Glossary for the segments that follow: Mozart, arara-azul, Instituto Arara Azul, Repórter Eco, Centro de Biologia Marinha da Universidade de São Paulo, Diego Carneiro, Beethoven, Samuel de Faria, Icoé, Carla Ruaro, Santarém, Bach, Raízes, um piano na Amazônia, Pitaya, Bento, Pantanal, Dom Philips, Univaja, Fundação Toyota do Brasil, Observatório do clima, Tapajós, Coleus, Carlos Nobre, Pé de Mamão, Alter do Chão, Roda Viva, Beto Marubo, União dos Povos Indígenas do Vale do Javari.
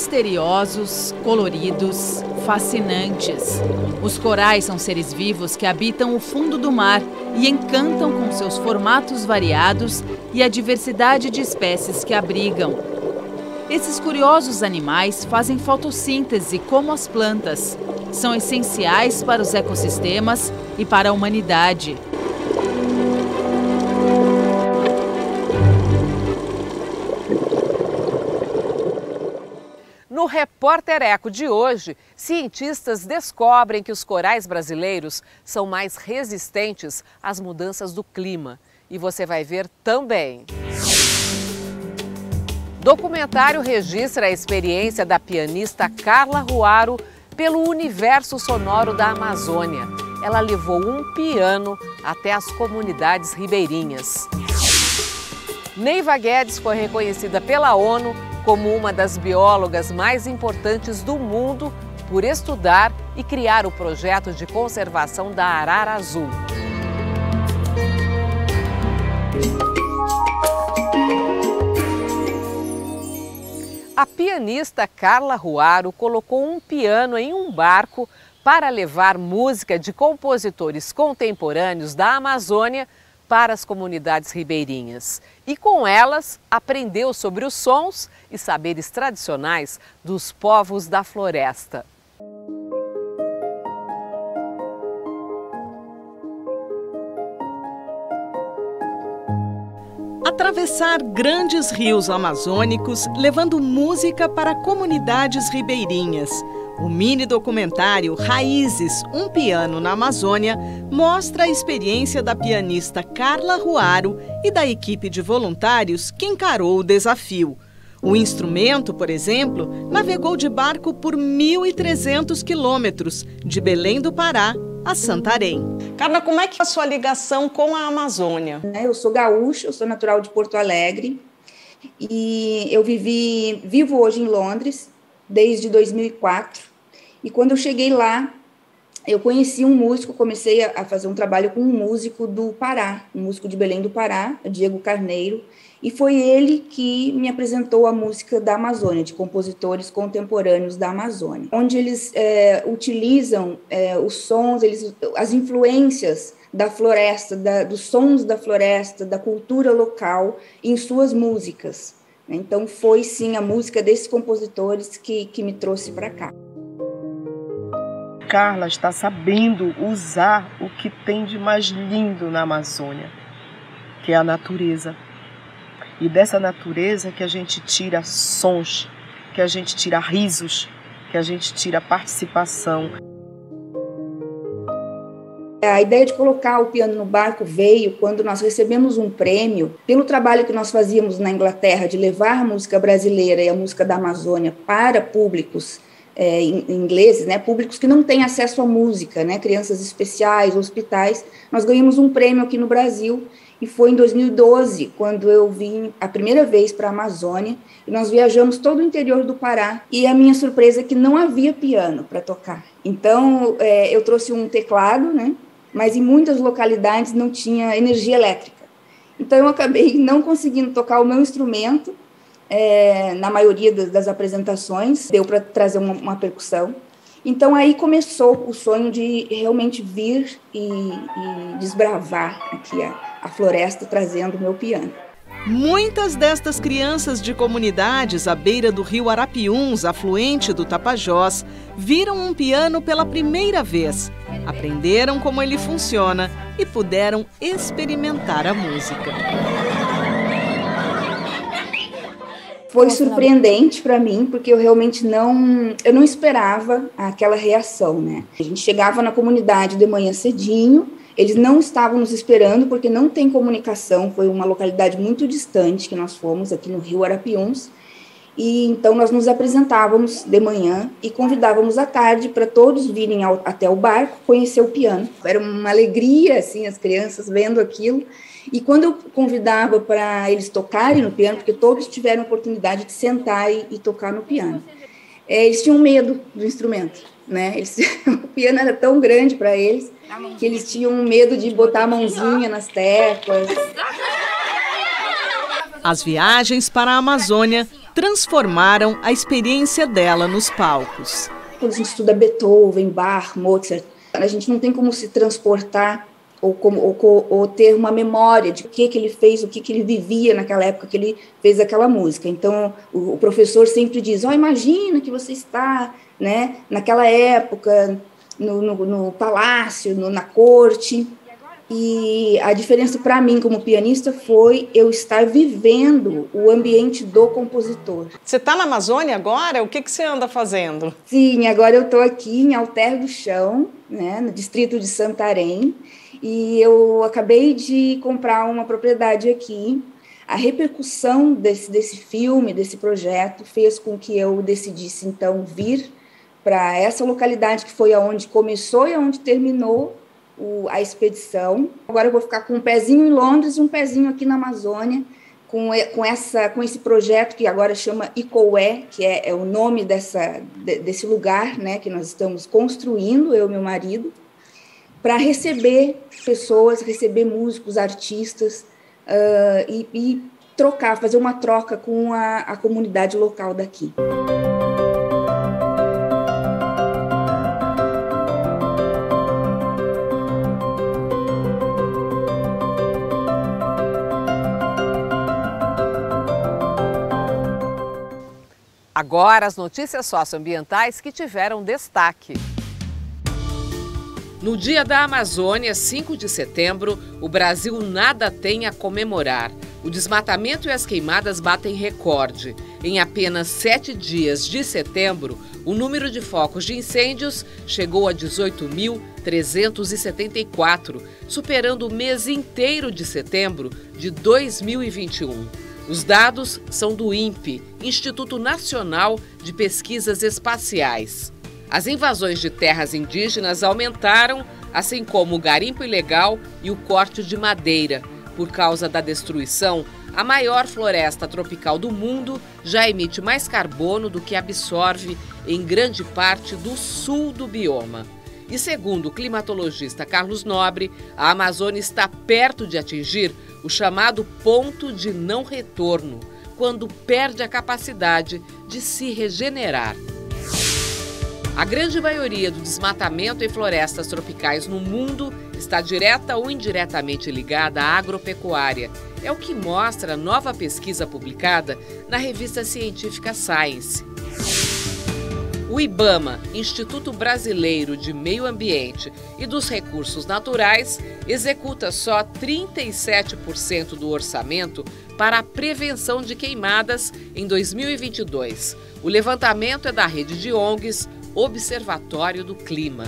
misteriosos, coloridos, fascinantes. Os corais são seres vivos que habitam o fundo do mar e encantam com seus formatos variados e a diversidade de espécies que abrigam. Esses curiosos animais fazem fotossíntese como as plantas. São essenciais para os ecossistemas e para a humanidade. No Repórter Eco de hoje, cientistas descobrem que os corais brasileiros são mais resistentes às mudanças do clima. E você vai ver também. Documentário registra a experiência da pianista Carla Ruaro pelo universo sonoro da Amazônia. Ela levou um piano até as comunidades ribeirinhas. Neiva Guedes foi reconhecida pela ONU como uma das biólogas mais importantes do mundo por estudar e criar o projeto de conservação da arara azul. A pianista Carla Ruaro colocou um piano em um barco para levar música de compositores contemporâneos da Amazônia para as comunidades ribeirinhas. E com elas, aprendeu sobre os sons e saberes tradicionais dos povos da floresta. Atravessar grandes rios amazônicos, levando música para comunidades ribeirinhas. O mini documentário Raízes, um piano na Amazônia, mostra a experiência da pianista Carla Ruaro e da equipe de voluntários que encarou o desafio. O instrumento, por exemplo, navegou de barco por 1.300 quilômetros, de Belém do Pará a Santarém. Carla, como é que é a sua ligação com a Amazônia? Eu sou gaúcha, eu sou natural de Porto Alegre e eu vivo hoje em Londres desde 2004. E quando eu cheguei lá, eu conheci um músico, comecei a fazer um trabalho com um músico do Pará, um músico de Belém do Pará, Diego Carneiro, e foi ele que me apresentou a música da Amazônia, de compositores contemporâneos da Amazônia, onde eles utilizam os sons, as influências da floresta, dos sons da floresta, da cultura local em suas músicas. Então foi sim a música desses compositores que me trouxe para cá. Carla está sabendo usar o que tem de mais lindo na Amazônia, que é a natureza. E dessa natureza que a gente tira sons, que a gente tira risos, que a gente tira participação. A ideia de colocar o piano no barco veio quando nós recebemos um prêmio pelo trabalho que nós fazíamos na Inglaterra de levar a música brasileira e a música da Amazônia para públicos ingleses, né, públicos que não têm acesso à música, né, crianças especiais, hospitais. Nós ganhamos um prêmio aqui no Brasil e foi em 2012 quando eu vim a primeira vez para a Amazônia e nós viajamos todo o interior do Pará e a minha surpresa é que não havia piano para tocar. Então eu trouxe um teclado, né? Mas em muitas localidades não tinha energia elétrica. Então eu acabei não conseguindo tocar o meu instrumento, na maioria das apresentações, deu para trazer uma percussão. Então aí começou o sonho de realmente vir e desbravar aqui a floresta trazendo o meu piano. Muitas destas crianças de comunidades à beira do rio Arapiuns, afluente do Tapajós, viram um piano pela primeira vez, aprenderam como ele funciona e puderam experimentar a música. Foi surpreendente para mim, porque eu realmente não esperava aquela reação, né? A gente chegava na comunidade de manhã cedinho, eles não estavam nos esperando porque não tem comunicação, foi uma localidade muito distante que nós fomos aqui no Rio Arapiuns, e então nós nos apresentávamos de manhã e convidávamos à tarde para todos virem até o barco conhecer o piano. Era uma alegria, assim, as crianças vendo aquilo, e quando eu convidava para eles tocarem no piano, porque todos tiveram a oportunidade de sentar e tocar no piano, eles tinham medo do instrumento, né? O piano era tão grande para eles que eles tinham medo de botar a mãozinha nas teclas. As viagens para a Amazônia transformaram a experiência dela nos palcos. Quando a gente estuda Beethoven, Bach, Mozart, a gente não tem como se transportar ou ter uma memória de o que ele fez, o que ele vivia naquela época que ele fez aquela música. Então, o professor sempre diz, imagina que você está, né, naquela época, no palácio, na corte. E a diferença para mim como pianista foi eu estar vivendo o ambiente do compositor. Você está na Amazônia agora? O que você anda fazendo? Sim, agora eu estou aqui em Alter do Chão, né, no distrito de Santarém. E eu acabei de comprar uma propriedade aqui. A repercussão desse filme, desse projeto, fez com que eu decidisse, então, vir para essa localidade que foi aonde começou e aonde terminou a expedição. Agora eu vou ficar com um pezinho em Londres e um pezinho aqui na Amazônia, com esse projeto que agora chama Icoé, que é o nome desse lugar, né, que nós estamos construindo, eu e meu marido, para receber pessoas, receber músicos, artistas e trocar, fazer uma troca com a comunidade local daqui. Agora as notícias socioambientais que tiveram destaque. No Dia da Amazônia, 5 de setembro, o Brasil nada tem a comemorar. O desmatamento e as queimadas batem recorde. Em apenas 7 dias de setembro, o número de focos de incêndios chegou a 18.374, superando o mês inteiro de setembro de 2021. Os dados são do INPE, Instituto Nacional de Pesquisas Espaciais. As invasões de terras indígenas aumentaram, assim como o garimpo ilegal e o corte de madeira. Por causa da destruição, a maior floresta tropical do mundo já emite mais carbono do que absorve em grande parte do sul do bioma. E segundo o climatologista Carlos Nobre, a Amazônia está perto de atingir o chamado ponto de não retorno, quando perde a capacidade de se regenerar. A grande maioria do desmatamento em florestas tropicais no mundo está direta ou indiretamente ligada à agropecuária. É o que mostra a nova pesquisa publicada na revista científica Science. O IBAMA, Instituto Brasileiro de Meio Ambiente e dos Recursos Naturais, executa só 37% do orçamento para a prevenção de queimadas em 2022. O levantamento é da rede de ONGs, Observatório do Clima.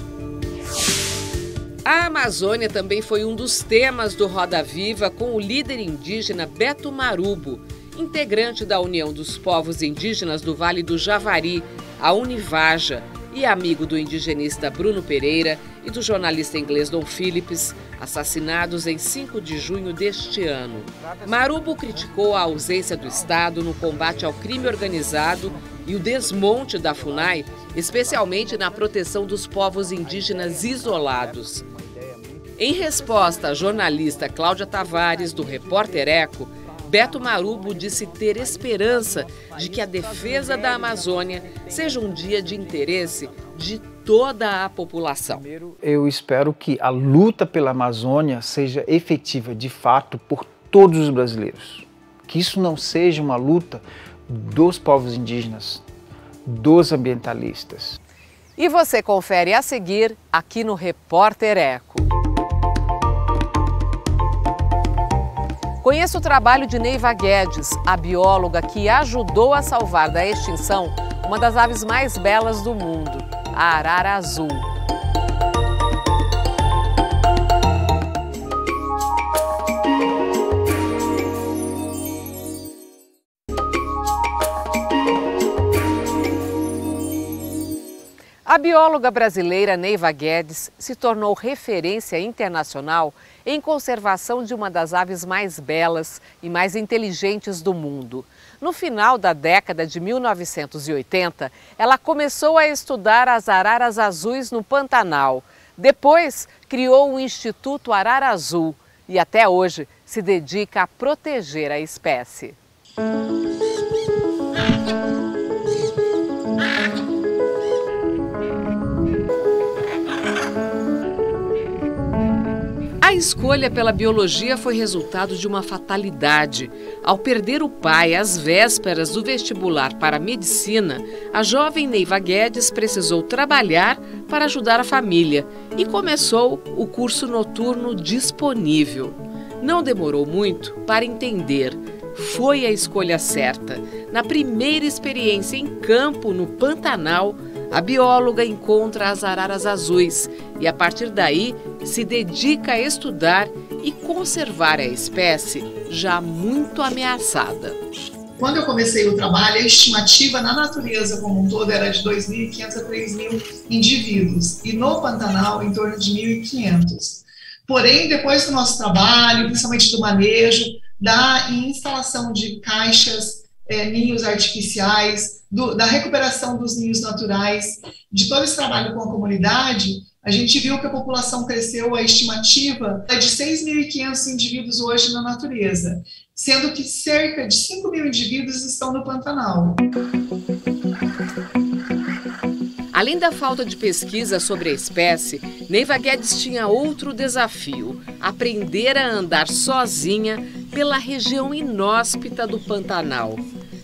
A Amazônia também foi um dos temas do Roda Viva com o líder indígena Beto Marubo, integrante da União dos Povos Indígenas do Vale do Javari, a Univaja, e amigo do indigenista Bruno Pereira e do jornalista inglês Dom Philips, assassinados em 5 de junho deste ano. Marubo criticou a ausência do Estado no combate ao crime organizado e o desmonte da FUNAI, especialmente na proteção dos povos indígenas isolados. Em resposta à jornalista Cláudia Tavares, do Repórter Eco, Beto Marubo disse ter esperança de que a defesa da Amazônia seja um dia de interesse de toda a população. Eu espero que a luta pela Amazônia seja efetiva, de fato, por todos os brasileiros. Que isso não seja uma luta dos povos indígenas, dos ambientalistas. E você confere a seguir aqui no Repórter Eco. Conheça o trabalho de Neiva Guedes, a bióloga que ajudou a salvar da extinção uma das aves mais belas do mundo, a arara azul. A bióloga brasileira Neiva Guedes se tornou referência internacional em conservação de uma das aves mais belas e mais inteligentes do mundo. No final da década de 1980, ela começou a estudar as araras azuis no Pantanal. Depois, criou o Instituto Arara Azul e até hoje se dedica a proteger a espécie. A escolha pela biologia foi resultado de uma fatalidade. Ao perder o pai às vésperas do vestibular para a medicina, a jovem Neiva Guedes precisou trabalhar para ajudar a família e começou o curso noturno disponível. Não demorou muito para entender. Foi a escolha certa. Na primeira experiência em campo, no Pantanal, a bióloga encontra as araras azuis e, a partir daí, se dedica a estudar e conservar a espécie já muito ameaçada. Quando eu comecei o trabalho, a estimativa na natureza como um todo era de 2.500 a 3.000 indivíduos e no Pantanal em torno de 1.500. Porém, depois do nosso trabalho, principalmente do manejo, da instalação de caixas, ninhos artificiais, da recuperação dos ninhos naturais, de todo esse trabalho com a comunidade, a gente viu que a população cresceu, a estimativa é de 6.500 indivíduos hoje na natureza, sendo que cerca de 5.000 indivíduos estão no Pantanal. Além da falta de pesquisa sobre a espécie, Neiva Guedes tinha outro desafio: aprender a andar sozinha pela região inóspita do Pantanal.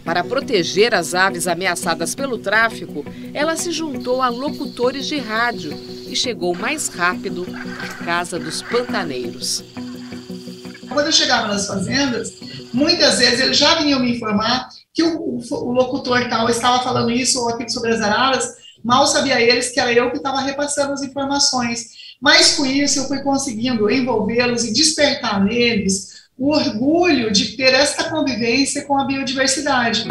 Para proteger as aves ameaçadas pelo tráfico, ela se juntou a locutores de rádio e chegou mais rápido à casa dos pantaneiros. Quando eu chegava nas fazendas, muitas vezes eles já vinham me informar que o locutor tal estava falando isso ou aquilo sobre as araras. Mal sabia eles que era eu que estava repassando as informações. Mas com isso eu fui conseguindo envolvê-los e despertar neles o orgulho de ter esta convivência com a biodiversidade.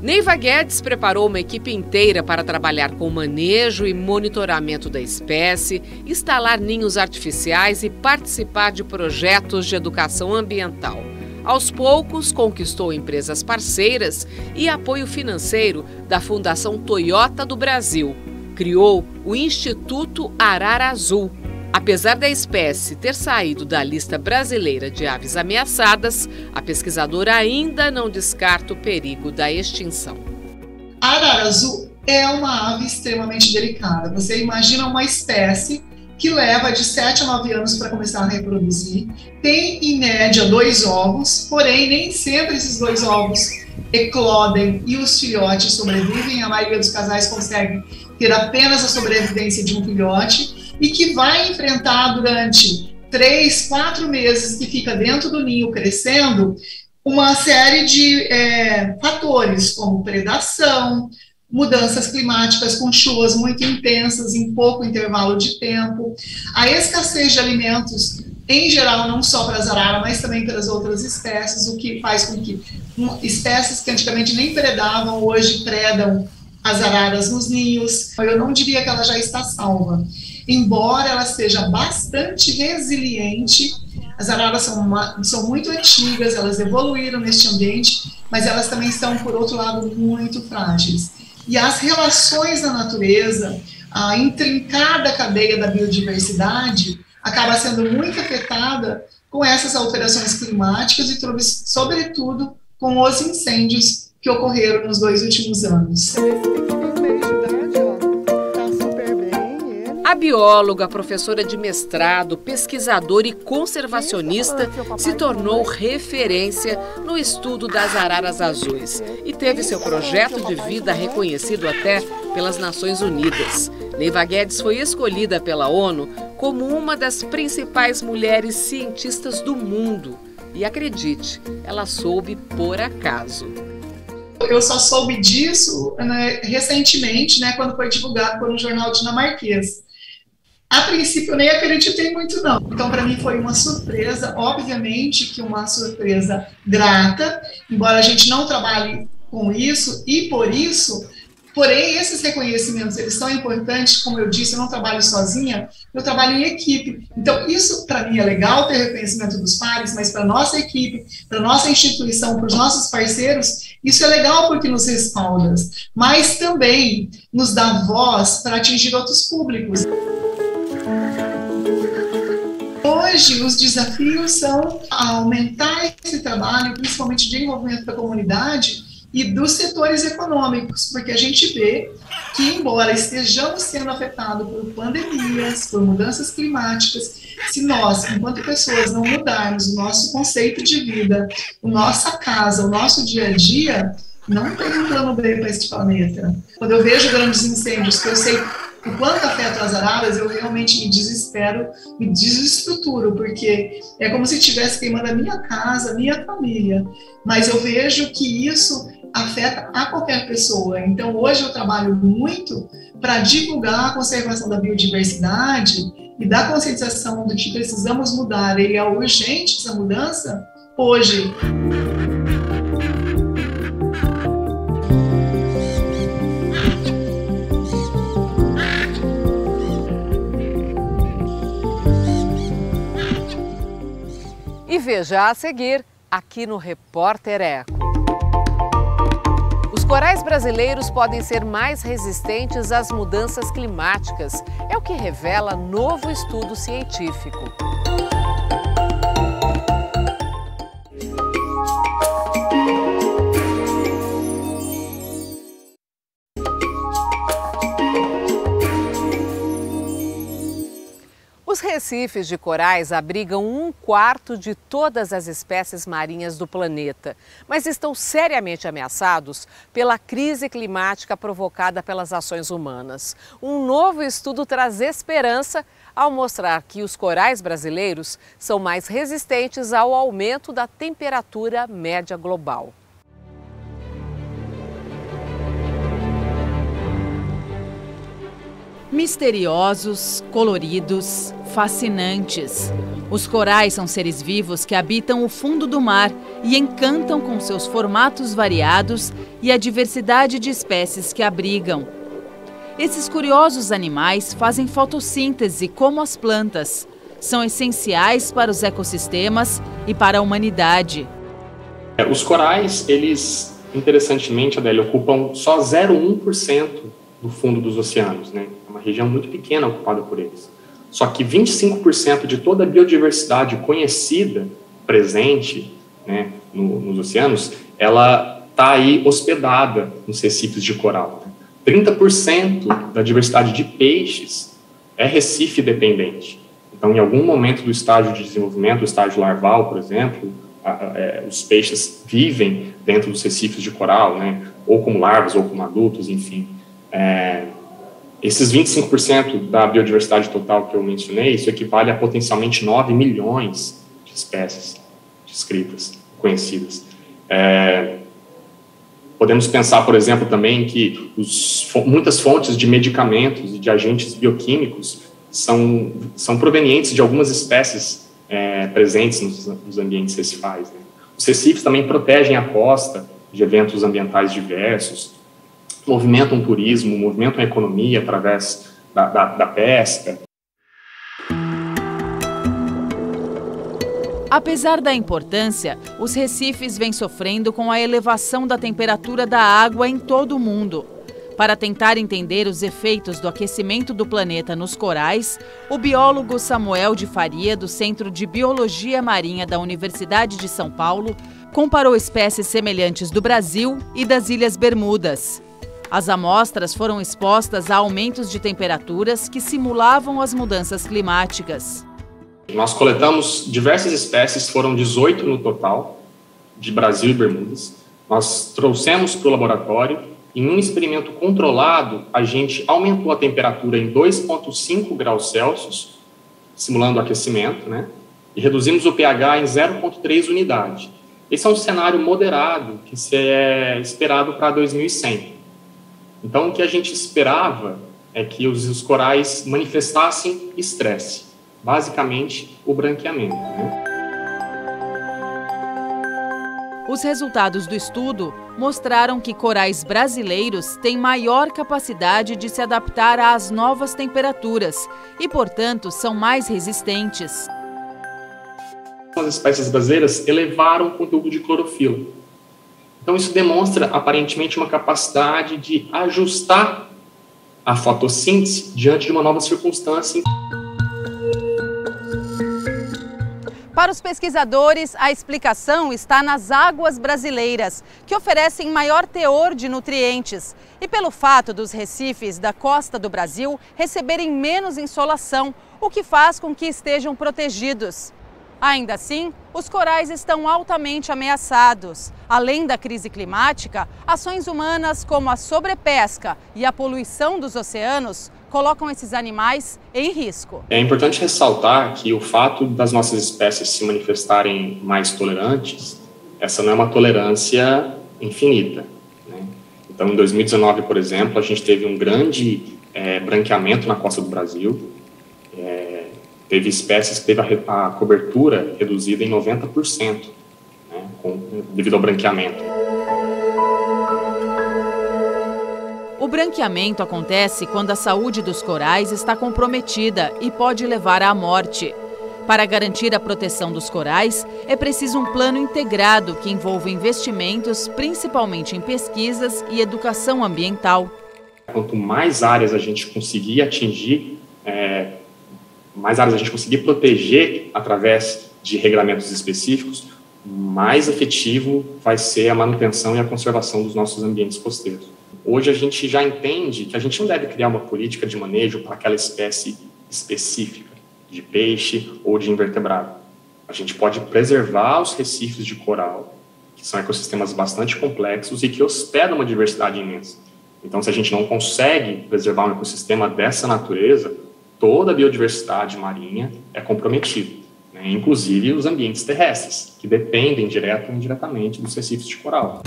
Neiva Guedes preparou uma equipe inteira para trabalhar com o manejo e monitoramento da espécie, instalar ninhos artificiais e participar de projetos de educação ambiental. Aos poucos, conquistou empresas parceiras e apoio financeiro da Fundação Toyota do Brasil. Criou o Instituto Arara Azul. Apesar da espécie ter saído da lista brasileira de aves ameaçadas, a pesquisadora ainda não descarta o perigo da extinção. A arara azul é uma ave extremamente delicada. Você imagina uma espécie que leva de 7 a 9 anos para começar a reproduzir, tem em média 2 ovos, porém nem sempre esses 2 ovos eclodem e os filhotes sobrevivem. A maioria dos casais consegue ter apenas a sobrevivência de um filhote e que vai enfrentar durante 3 a 4 meses que fica dentro do ninho crescendo uma série de fatores como predação, mudanças climáticas com chuvas muito intensas em pouco intervalo de tempo, a escassez de alimentos, em geral, não só para as araras, mas também para as outras espécies, o que faz com que espécies que antigamente nem predavam, hoje predam as araras nos ninhos. Eu não diria que ela já está salva, embora ela seja bastante resiliente. As araras são muito antigas, elas evoluíram neste ambiente, mas elas também são, por outro lado, muito frágeis. E as relações na natureza, a intrincada cadeia da biodiversidade, acaba sendo muito afetada com essas alterações climáticas e, sobretudo, com os incêndios que ocorreram nos 2 últimos anos. A bióloga, professora de mestrado, pesquisadora e conservacionista se tornou referência no estudo das araras azuis e teve seu projeto de vida reconhecido até pelas Nações Unidas. Neiva Guedes foi escolhida pela ONU como uma das principais mulheres cientistas do mundo. E acredite, ela soube por acaso. Eu só soube disso, né, recentemente, né, quando foi divulgado por um jornal dinamarquês. A princípio, eu nem acreditei muito, não. Então, para mim, foi uma surpresa, obviamente que uma surpresa grata, embora a gente não trabalhe com isso e por isso, porém, esses reconhecimentos, eles são importantes, como eu disse, eu não trabalho sozinha, eu trabalho em equipe. Então, isso, para mim, é legal ter reconhecimento dos pares, mas para a nossa equipe, para a nossa instituição, para os nossos parceiros, isso é legal porque nos respalda, mas também nos dá voz para atingir outros públicos. Hoje, os desafios são aumentar esse trabalho, principalmente de envolvimento da comunidade, e dos setores econômicos, porque a gente vê que, embora estejamos sendo afetados por pandemias, por mudanças climáticas, se nós, enquanto pessoas, não mudarmos o nosso conceito de vida, a nossa casa, o nosso dia a dia, não tem um plano B para este planeta. Quando eu vejo grandes incêndios, que eu sei o quanto afeta as araras, eu realmente me desespero, me desestruturo, porque é como se estivesse queimando a minha casa, a minha família. Mas eu vejo que isso afeta a qualquer pessoa. Então, hoje eu trabalho muito para divulgar a conservação da biodiversidade e da conscientização do que precisamos mudar. E é urgente essa mudança hoje. E veja a seguir, aqui no Repórter Eco. Os corais brasileiros podem ser mais resistentes às mudanças climáticas. É o que revela novo estudo científico. Os recifes de corais abrigam 1/4 de todas as espécies marinhas do planeta, mas estão seriamente ameaçados pela crise climática provocada pelas ações humanas. Um novo estudo traz esperança ao mostrar que os corais brasileiros são mais resistentes ao aumento da temperatura média global. Misteriosos, coloridos, fascinantes. Os corais são seres vivos que habitam o fundo do mar e encantam com seus formatos variados e a diversidade de espécies que abrigam. Esses curiosos animais fazem fotossíntese como as plantas. São essenciais para os ecossistemas e para a humanidade. Os corais, eles, interessantemente, Adélia, ocupam só 0,1% do fundo dos oceanos, né? Uma região muito pequena ocupada por eles. Só que 25% de toda a biodiversidade conhecida, presente, né, nos oceanos, ela está aí hospedada nos recifes de coral. 30% da diversidade de peixes é recife dependente. Então, em algum momento do estágio de desenvolvimento, do estágio larval, por exemplo, os peixes vivem dentro dos recifes de coral, né, ou como larvas, ou como adultos, enfim. Esses 25% da biodiversidade total que eu mencionei, isso equivale a potencialmente 9 milhões de espécies descritas, conhecidas. Podemos pensar, por exemplo, também que muitas fontes de medicamentos e de agentes bioquímicos são provenientes de algumas espécies presentes nos ambientes recifais, né? Os recifes também protegem a costa de eventos ambientais diversos, movimentam o turismo, movimentam a economia através da pesca. Apesar da importância, os recifes vêm sofrendo com a elevação da temperatura da água em todo o mundo. Para tentar entender os efeitos do aquecimento do planeta nos corais, o biólogo Samuel de Faria, do Centro de Biologia Marinha da Universidade de São Paulo, comparou espécies semelhantes do Brasil e das Ilhas Bermudas. As amostras foram expostas a aumentos de temperaturas que simulavam as mudanças climáticas. Nós coletamos diversas espécies, foram 18 no total, de Brasil e Bermudas. Nós trouxemos para o laboratório, em um experimento controlado, a gente aumentou a temperatura em 2,5 graus Celsius, simulando o aquecimento, né? E reduzimos o pH em 0,3 unidade. Esse é um cenário moderado que é esperado para 2100. Então, o que a gente esperava é que os corais manifestassem estresse, basicamente o branqueamento, né? Os resultados do estudo mostraram que corais brasileiros têm maior capacidade de se adaptar às novas temperaturas e, portanto, são mais resistentes. As espécies brasileiras elevaram o conteúdo de clorofila. Então, isso demonstra, aparentemente, uma capacidade de ajustar a fotossíntese diante de uma nova circunstância. Para os pesquisadores, a explicação está nas águas brasileiras, que oferecem maior teor de nutrientes. E pelo fato dos recifes da costa do Brasil receberem menos insolação, o que faz com que estejam protegidos. Ainda assim, os corais estão altamente ameaçados. Além da crise climática, ações humanas como a sobrepesca e a poluição dos oceanos colocam esses animais em risco. É importante ressaltar que o fato das nossas espécies se manifestarem mais tolerantes, essa não é uma tolerância infinita, né? Então, em 2019, por exemplo, a gente teve um grande branqueamento na costa do Brasil. Teve espécies que teve a cobertura reduzida em 90%, né, devido ao branqueamento. O branqueamento acontece quando a saúde dos corais está comprometida e pode levar à morte. Para garantir a proteção dos corais, é preciso um plano integrado que envolva investimentos, principalmente em pesquisas e educação ambiental. Quanto mais áreas a gente conseguir atingir, mais áreas a gente conseguir proteger através de regulamentos específicos, mais efetivo vai ser a manutenção e a conservação dos nossos ambientes costeiros. Hoje a gente já entende que a gente não deve criar uma política de manejo para aquela espécie específica, de peixe ou de invertebrado. A gente pode preservar os recifes de coral, que são ecossistemas bastante complexos e que hospedam uma diversidade imensa. Então, se a gente não consegue preservar um ecossistema dessa natureza, toda a biodiversidade marinha é comprometida, né? Inclusive os ambientes terrestres, que dependem direto ou indiretamente dos recifes de coral.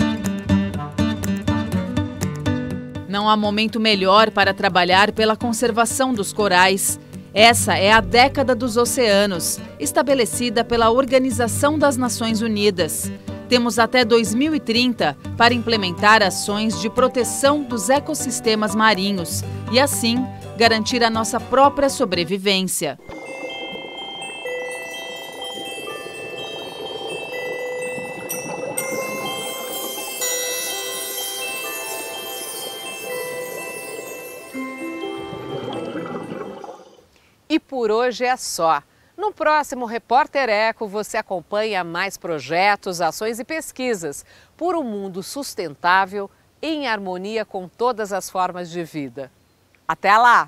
Não há momento melhor para trabalhar pela conservação dos corais. Essa é a década dos oceanos, estabelecida pela Organização das Nações Unidas. Temos até 2030 para implementar ações de proteção dos ecossistemas marinhos e, assim, garantir a nossa própria sobrevivência. E por hoje é só. No próximo Repórter Eco, você acompanha mais projetos, ações e pesquisas por um mundo sustentável em harmonia com todas as formas de vida. Até lá!